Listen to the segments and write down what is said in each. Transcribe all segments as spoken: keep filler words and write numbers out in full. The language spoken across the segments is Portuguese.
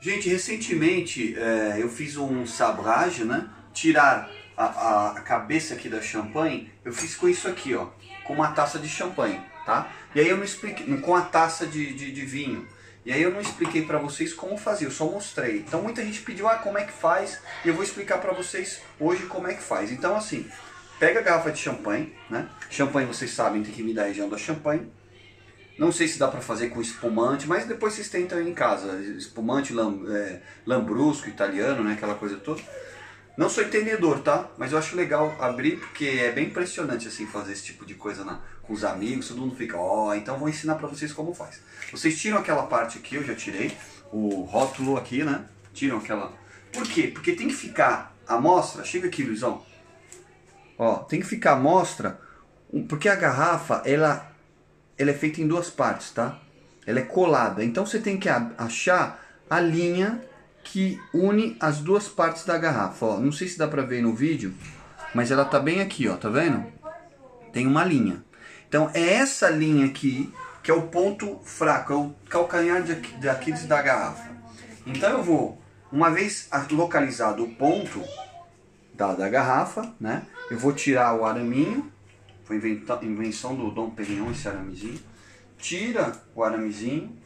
Gente, recentemente é, eu fiz um sabrage, né? Tirar a, a cabeça aqui da champanhe, eu fiz com isso aqui, ó, com uma taça de champanhe, tá? E aí eu não expliquei, com a taça de, de, de vinho. E aí eu não expliquei pra vocês como fazer, eu só mostrei. Então muita gente pediu, ah, como é que faz? E eu vou explicar pra vocês hoje como é que faz. Então assim, pega a garrafa de champanhe, né? Champanhe, vocês sabem, tem que vir da região da champanhe. Não sei se dá pra fazer com espumante, mas depois vocês tentam em casa. Espumante, lam, é, lambrusco, italiano, né? Aquela coisa toda. Não sou entendedor, tá? Mas eu acho legal abrir, porque é bem impressionante assim fazer esse tipo de coisa na, com os amigos. Todo mundo fica, ó, oh, então vou ensinar pra vocês como faz. Vocês tiram aquela parte aqui, eu já tirei, o rótulo aqui, né? Tiram aquela... Por quê? Porque tem que ficar a amostra... Chega aqui, Luizão. Ó, tem que ficar a amostra, porque a garrafa, ela... Ela é feita em duas partes, tá? Ela é colada. Então você tem que achar a linha que une as duas partes da garrafa. Ó, não sei se dá pra ver no vídeo, mas ela tá bem aqui, ó. Tá vendo? Tem uma linha. Então é essa linha aqui que é o ponto fraco, é o calcanhar de Aquiles da garrafa. Então eu vou, uma vez localizado o ponto da, da garrafa, né? Eu vou tirar o araminho. Foi invenção do Dom Pérignon esse aramezinho. Tira o aramezinho.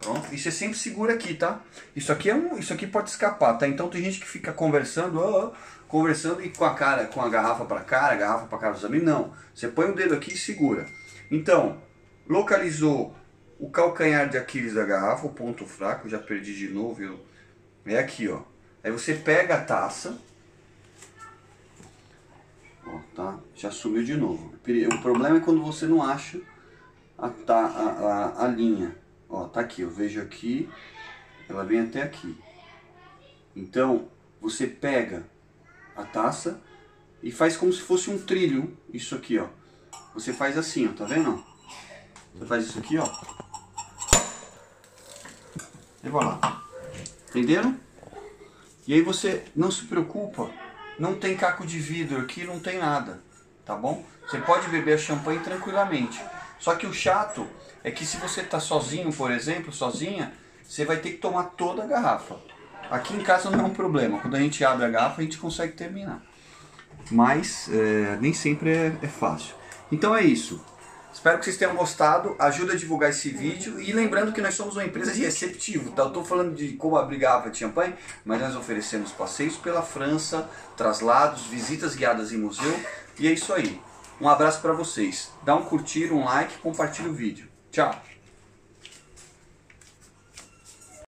Pronto. E você sempre segura aqui, tá? Isso aqui, é um, isso aqui pode escapar, tá? Então tem gente que fica conversando, oh, oh, conversando e com a cara, com a garrafa pra cara, a garrafa pra cara dos amigos. Não. Você põe o dedo aqui e segura. Então, localizou o calcanhar de Aquiles da garrafa, o ponto fraco, já perdi de novo. Eu... É aqui, ó. Aí você pega a taça. Ó, tá? Já sumiu de novo. O problema é quando você não acha a, tá, a, a, a linha. Ó, tá aqui, eu vejo aqui, ela vem até aqui. Então, você pega a taça e faz como se fosse um trilho, isso aqui, ó. Você faz assim, ó, tá vendo? Você faz isso aqui, ó. E vai lá. Entenderam? E aí você não se preocupa. Não tem caco de vidro aqui, não tem nada, tá bom? Você pode beber a champanhe tranquilamente. Só que o chato é que se você tá sozinho, por exemplo, sozinha, você vai ter que tomar toda a garrafa. Aqui em casa não é um problema. Quando a gente abre a garrafa, a gente consegue terminar. Mas é, nem sempre é, é fácil. Então é isso. Espero que vocês tenham gostado. Ajuda a divulgar esse vídeo. E lembrando que nós somos uma empresa de receptivo, tá? Eu tô falando de como abrir garrafa de champanhe, mas nós oferecemos passeios pela França, traslados, visitas guiadas em museu. E é isso aí. Um abraço para vocês. Dá um curtir, um like, compartilha o vídeo. Tchau!